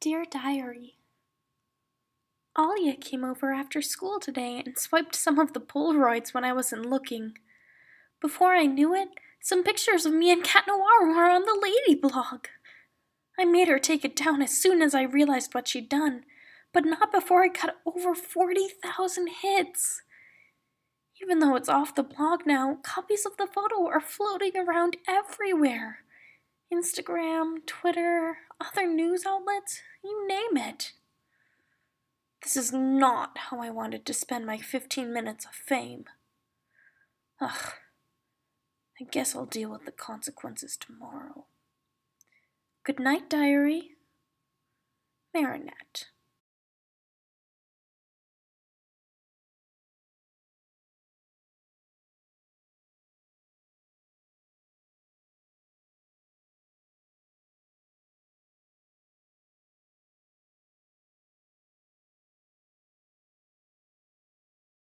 Dear Diary, Alya came over after school today and swiped some of the Polaroids when I wasn't looking. Before I knew it, some pictures of me and Cat Noir were on the Ladyblog. I made her take it down as soon as I realized what she'd done, but not before I got over 40,000 hits. Even though it's off the blog now, copies of the photo are floating around everywhere. Instagram, Twitter, other news outlets, you name it. This is not how I wanted to spend my 15 minutes of fame. Ugh, I guess I'll deal with the consequences tomorrow. Good night, diary. Marinette.